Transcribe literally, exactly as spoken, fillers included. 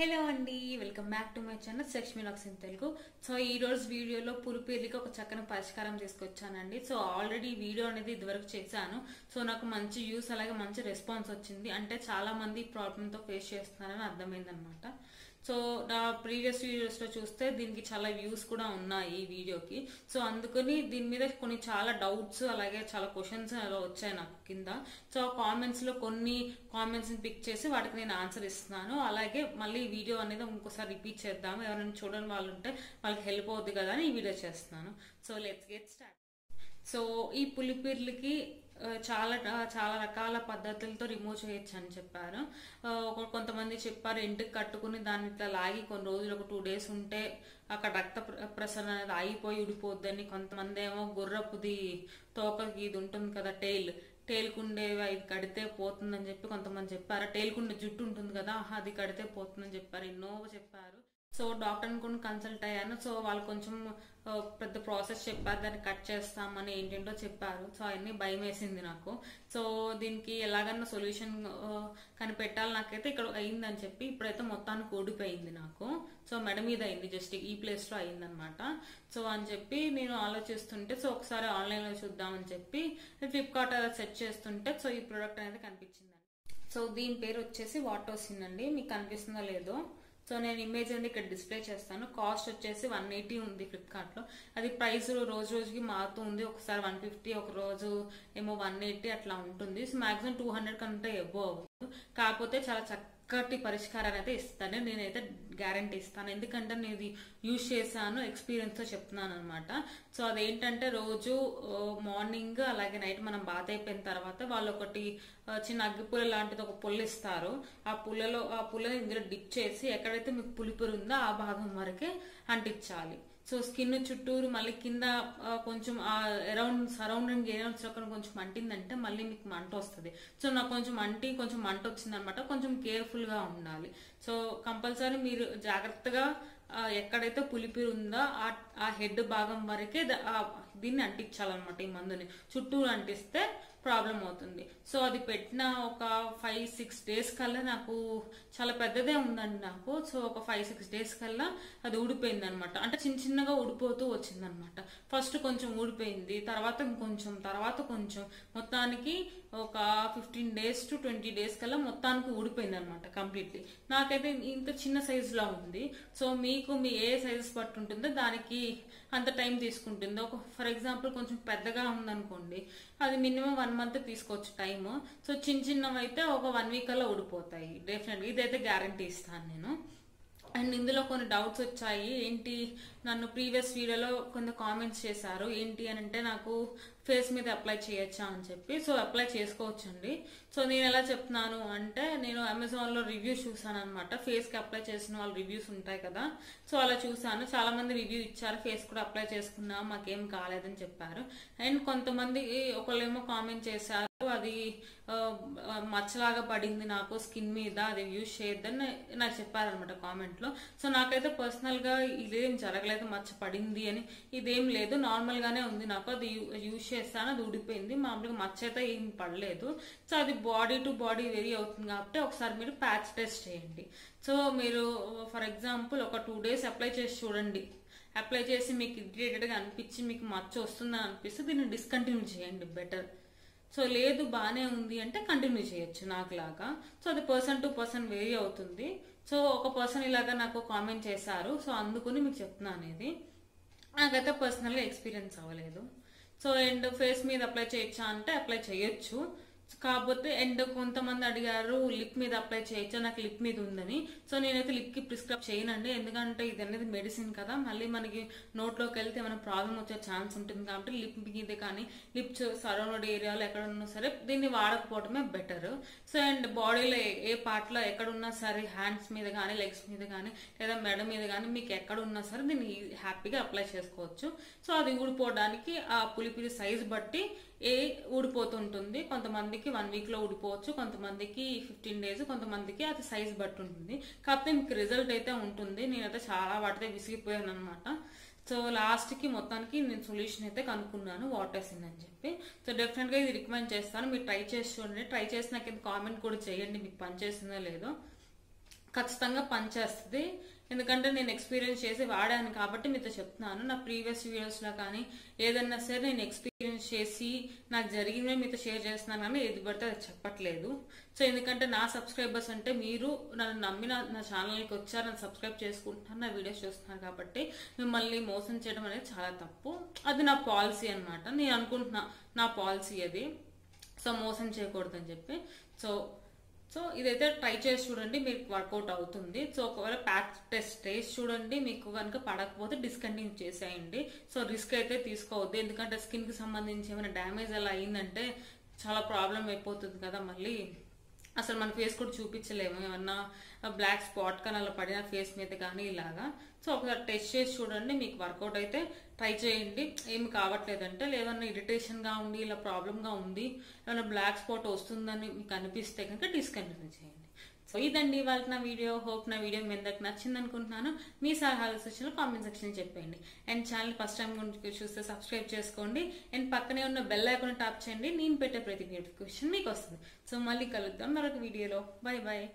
Hello Andy, welcome back to my channel Sri Lakshmi Vlogs in Telugu. So in this video lo puripeliki oka chakkana parishkaram tesukochchanandi. So already video anedi idvaraku chesanu. So naaku manchi views alage manchi response ochindi ante chaala mandi problem tho face chestunnarani ardhamaindi annamata. So na previous videos lo chuste deeniki chaala views kuda unnayi ee video ki. So andukoni deen meeda konni chaala doubts alage chaala questions alo vachayi naaku kinda. So comments lo konni comments ni pick chesi vaatiki nenu answer istunanu. Alage malli video అనేది ఇంకొకసారి repeat చేద్దాము ఎవరైనా చూడని వాళ్ళు ఉంటే వాళ్ళకి help అవుద్ది కదా అని ఈ వీడియో చేస్తున్నాను. So let's get start. So ఈ పులిపిర్లకి చాలా చాలా రకాల పద్ధతులతో రిమూవ్ చేయొచ్చు అని చెప్పారు. కొంతమంది చెప్పారు ఇంటికి కట్టుకుని దాన్ని ఇట్లా లాగి కొన్ని రోజులు ఒక టూ డేస్ ఉంటే అక్కడ రక్త ప్రసరణ అనేది ఆగిపోయి ఉడిపోద్దని, కొంతమంది ఏమో గుర్రపుది తోకకి ఇది ఉంటుంది కదా టైల్ టేల్ కుండే ఇది కడితే పోతుందని చెప్పి కొంతమంది చెప్పారు. టేల్ కుండే జుట్టు ఉంటుంది కదా అది కడితే పోతుందని చెప్పారు. ఎన్నో చెప్పారు. సో డాక్టర్ని కూడా కన్సల్ట్ అయ్యాను. సో వాళ్ళు కొంచెం పెద్ద ప్రాసెస్ చెప్పారు, దాన్ని కట్ చేస్తామని ఏంటేంటో చెప్పారు. సో అవన్నీ భయం వేసింది నాకు. సో దీనికి ఎలాగన్నా సొల్యూషన్ కనిపెట్టాలి. నాకైతే ఇక్కడ అయిందని చెప్పి ఇప్పుడైతే మొత్తానికి ఓడిపోయింది నాకు. సో మెడ మీద అయింది, జస్ట్ ఈ ప్లేస్లో అయిందనమాట. సో అని చెప్పి నేను ఆలోచిస్తుంటే సో ఒకసారి ఆన్లైన్లో చూద్దామని చెప్పి ఫ్లిప్కార్ట్ అలా సెర్చ్ చేస్తుంటే సో ఈ ప్రోడక్ట్ అనేది కనిపించింది. సో దీని పేరు వచ్చేసి వాటోసిన్ అండి. మీకు కనిపిస్తుందో లేదో సో నేను ఇమేజ్ అనేది ఇక్కడ డిస్ప్లే చేస్తాను. కాస్ట్ వచ్చేసి వన్ ఎయిటీ ఉంది ఫ్లిప్కార్ట్లో. అది ప్రైస్ రోజు రోజుకి మారుతూ ఉంది. ఒకసారి వన్ ఫిఫ్టీ ఒక రోజు ఏమో వన్ ఎయిటీ అట్లా ఉంటుంది. సో మాక్సిమం టూ హండ్రెడ్ కంటే ఎబో అవుతుంది. కాకపోతే చాలా చక్కటి పరిష్కారాన్ని అయితే ఇస్తాను, నేనైతే గ్యారంటీ ఇస్తాను. ఎందుకంటే నేను ఇది యూజ్ చేశాను, ఎక్స్పీరియన్స్తో చెప్తున్నాను అనమాట. సో అదేంటంటే రోజు మార్నింగ్ అలాగే నైట్ మనం బాధ అయిపోయిన తర్వాత వాళ్ళు ఒకటి చిన్న అగ్గిపుల్ల లాంటిది ఒక పుల్ల ఇస్తారు. ఆ పుల్లలో ఆ పుల్లని ఇందులో డిప్ చేసి ఎక్కడైతే మీకు పులిపురు ఉందో ఆ భాగం వరకే అంటించాలి. సో స్కిన్ చుట్టూరు మళ్ళీ కింద కొంచెం అరౌండ్ సరౌండింగ్ ఏరౌండ్స్ కొంచెం అంటిందంటే మళ్ళీ మీకు మంట వస్తుంది. సో నాకు కొంచెం అంటి కొంచెం మంట వచ్చిందనమాట. కొంచెం కేర్ఫుల్గా ఉండాలి. సో కంపల్సరీ మీరు జాగ్రత్తగా ఎక్కడైతే పులిపిరు ఉందో ఆ హెడ్ భాగం వరకే దీన్ని అంటించాలన్నమాట. ఈ మందుని చుట్టూరు అంటిస్తే ప్రాబ్లం అవుతుంది. సో అది పెట్టిన ఒక ఫైవ్ సిక్స్ డేస్ కల్లా నాకు చాలా పెద్దదే ఉందండి నాకు. సో ఒక ఫైవ్ సిక్స్ డేస్ కల్లా అది ఊడిపోయింది అనమాట. అంటే చిన్న చిన్నగా ఊడిపోతూ వచ్చిందనమాట. ఫస్ట్ కొంచెం ఊడిపోయింది, తర్వాత ఇంకొంచెం, తర్వాత కొంచెం, మొత్తానికి ఒక fifteen days to twenty days కల్లా మొత్తానికి ఊడిపోయింది అనమాట కంప్లీట్లీ. నాకైతే ఇంత చిన్న సైజులో ఉంది. సో మీకు మీ ఏ సైజెస్ పట్టు ఉంటుందో దానికి అంత టైం తీసుకుంటుంది. ఒక ఫర్ ఎగ్జాంపుల్ కొంచెం పెద్దగా ఉందనుకోండి అది మినిమం వన్ మంత్ తీసుకోవచ్చు టైము. సో చిన్న చిన్నవి అయితే ఒక వన్ వీక్ అలా ఊడిపోతాయి డెఫినెట్గా. ఇదైతే గ్యారంటీ ఇస్తాను నేను. అండ్ ఇందులో కొన్ని డౌట్స్ వచ్చాయి. ఏంటి నన్ను ప్రీవియస్ వీడియోలో కొన్ని కామెంట్స్ చేశారు ఏంటి అని అంటే నాకు ఫేస్ మీద అప్లై చేయొచ్చా అని చెప్పి. సో అప్లై చేసుకోవచ్చండి. సో నేను ఎలా చెప్తున్నాను అంటే నేను అమెజాన్లో రివ్యూస్ చూసాను అనమాట. ఫేస్కి అప్లై చేసిన వాళ్ళ రివ్యూస్ ఉంటాయి కదా. సో అలా చూసాను. చాలామంది రివ్యూ ఇచ్చారు, ఫేస్ కూడా అప్లై చేసుకున్నా మాకేం కాలేదని చెప్పారు. అండ్ కొంతమంది ఒకళ్ళేమో కామెంట్ చేశారు అది మచ్చలాగా పడింది నాకు స్కిన్ మీద, అది యూజ్ చేయొద్దని నాకు చెప్పారనమాట కామెంట్లో. సో నాకైతే పర్సనల్గా ఇదేం జరగలేదు, మచ్చ పడింది అని ఇదేం లేదు, నార్మల్గానే ఉంది నాకు. అది యూజ్ చేస్తాను, అది ఊడిపోయింది, మామూలుగా మచ్చ అయితే ఏం పడలేదు. సో అది బాడీ టు బాడీ వెరీ అవుతుంది కాబట్టి ఒకసారి మీరు ప్యాచ్ టెస్ట్ చేయండి. సో మీరు ఫర్ ఎగ్జాంపుల్ ఒక టూ డేస్ అప్లై చేసి చూడండి. అప్లై చేసి మీకు ఇరిటేటెడ్గా అనిపించి మీకు మచ్చ వస్తుందని అనిపిస్తే దీన్ని డిస్కంటిన్యూ చేయండి బెటర్. సో లేదు బాగానే ఉంది అంటే కంటిన్యూ చేయొచ్చు నాకులాగా. సో అది పర్సన్ టు పర్సన్ వేరీ అవుతుంది. సో ఒక పర్సన్ ఇలాగా నాకు కామెంట్ చేశారు. సో అందుకుని మీకు చెప్తున్నాను. ఇది నాకైతే పర్సనల్గా ఎక్స్పీరియన్స్ అవ్వలేదు. సో అండ్ ఫేస్ మీద అప్లై చేయొచ్చా అంటే అప్లై చేయొచ్చు. కాకపోతే అండ్ కొంతమంది అడిగారు లిప్ మీద అప్లై చేయొచ్చా, నాకు లిప్ మీద ఉందని. సో నేనైతే లిప్కి ప్రిస్క్రైబ్ చేయనండి. ఎందుకంటే ఇది అనేది మెడిసిన్ కదా, మళ్ళీ మనకి నోట్లోకి వెళ్తే ఏమైనా ప్రాబ్లం వచ్చే ఛాన్స్ ఉంటుంది కాబట్టి లిప్ మీద కానీ లిప్ సరౌండ్ ఏరియాలో ఎక్కడున్నా సరే దీన్ని వాడకపోవడమే బెటర్. సో అండ్ బాడీలో ఏ పార్ట్లో ఎక్కడున్నా సరే హ్యాండ్స్ మీద కానీ లెగ్స్ మీద కానీ లేదా మెడ మీద కానీ మీకు ఎక్కడున్నా సరే దీన్ని హ్యాపీగా అప్లై చేసుకోవచ్చు. సో అది ఊడిపోవడానికి ఆ పులిపిరి సైజు బట్టి ఏ ఊడిపోతుంటుంది. కొంతమందికి వన్ వీక్లో ఊడిపోవచ్చు, కొంతమందికి ఫిఫ్టీన్ డేస్, కొంతమందికి అది సైజ్ బట్టి ఉంటుంది. కాకపోతే మీకు రిజల్ట్ అయితే ఉంటుంది. నేనైతే చాలా వాటితే విసిగిపోయాను అనమాట. సో లాస్ట్కి మొత్తానికి నేను సొల్యూషన్ అయితే కనుక్కున్నాను వాటోసిన్ అని చెప్పి. సో డెఫినెట్గా ఇది రికమెండ్ చేస్తాను. మీరు ట్రై చేసి చూడండి. ట్రై చేసి నాకు కామెంట్ కూడా చేయండి మీకు పనిచేసిందో లేదో. ఖచ్చితంగా పని చేస్తుంది ఎందుకంటే నేను ఎక్స్‌పీరియన్స్ చేసి వాడాను కాబట్టి మీతో చెప్తున్నాను నా ప్రీవియస్ వీడియోస్ లో కానీ ఏదైనా సరే నేను ఎక్స్‌పీరియన్స్ చేసి నాకు జరిగినవి మీతో షేర్ చేస్తున్నాను కానీ ఏది బర్త చెప్పట్లేదు సో ఎందుకంటే నా సబ్స్క్రైబర్స్ అంటే మీరు నన్ను నమ్మి నా ఛానల్ కి వచ్చారు నన్ను సబ్స్క్రైబ్ చేసుకుంటున్నారు నా వీడియోస్ చూస్తున్నారు కాబట్టి మిమ్మల్ని మోసం చేయడం అనేది చాలా తప్పు అది నా పాలసీ అన్నమాట నేను అనుకుంటున్నా నా పాలసీ అది సో మోసం చేయకూడదు అని చెప్పి సో సో ఇదైతే ట్రై చేసి చూడండి మీకు వర్కౌట్ అవుతుంది సో ఒకవేళ ప్యాక్ టెస్ట్ చేసి చూడండి మీకు కనుక పడకపోతే డిస్కంటిన్యూ చేసేయండి సో రిస్క్ అయితే తీసుకోవద్దు ఎందుకంటే స్కిన్కి సంబంధించి ఏమైనా డ్యామేజ్ అలా అయిందంటే చాలా ప్రాబ్లం అయిపోతుంది కదా మళ్ళీ అసలు మన ఫేస్ కూడా చూపించలేము ఏమన్నా బ్లాక్ స్పాట్ కానీ అలా పడిన ఫేస్ మీద కానీ ఇలాగా సో ఒకసారి టెస్ట్ చేసి చూడండి మీకు వర్కౌట్ అయితే ట్రై చేయండి ఏమి కావట్లేదంటే లేదన్నా ఇరిటేషన్గా ఉండి ఇలా ప్రాబ్లంగా ఉంది ఏమైనా బ్లాక్ స్పాట్ వస్తుందని మీకు అనిపిస్తే కనుక డిస్కంటిన్యూ చేయండి సో ఇదండి వాళ్ళ నా వీడియో హోప్ నా వీడియో మీ అందరికి నచ్చింది అనుకుంటున్నాను మీ సలహాల సూచనలు కామెంట్ సెక్షన్ చెప్పండి అండ్ ఛానల్ ఫస్ట్ టైం గురించి చూస్తే సబ్స్క్రైబ్ చేసుకోండి అండ్ పక్కనే ఉన్న బెల్ ఐకాన్ ట్యాప్ చేయండి నేను పెట్టే ప్రతి నోటిఫికేషన్ మీకు వస్తుంది సో మళ్ళీ కలుద్దాం మరొక వీడియోలో బాయ్ బాయ్.